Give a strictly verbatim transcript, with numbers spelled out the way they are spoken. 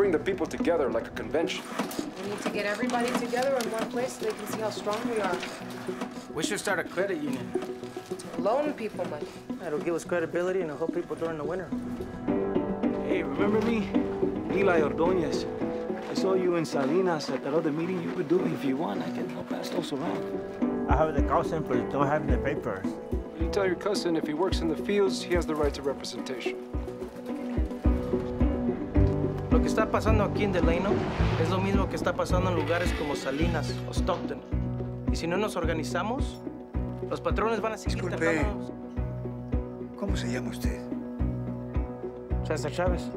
bring the people together like a convention. We need to get everybody together in one place so they can see how strong we are. We should start a credit union. To loan people money. That'll give us credibility and it'll help people during the winter. Hey, remember me? Eli Ordonez. I saw you in Salinas at that other meeting you were doing. If you want, I can help pass those around. I have the cousin, but don't have the papers. You tell your cousin if he works in the fields, he has the right to representation. Lo que está pasando aquí en Delano es lo mismo que está pasando en lugares como Salinas o Stockton. Y si no nos organizamos, los patrones van a seguir tratándonos. Disculpe, ¿cómo se llama usted? César Chávez.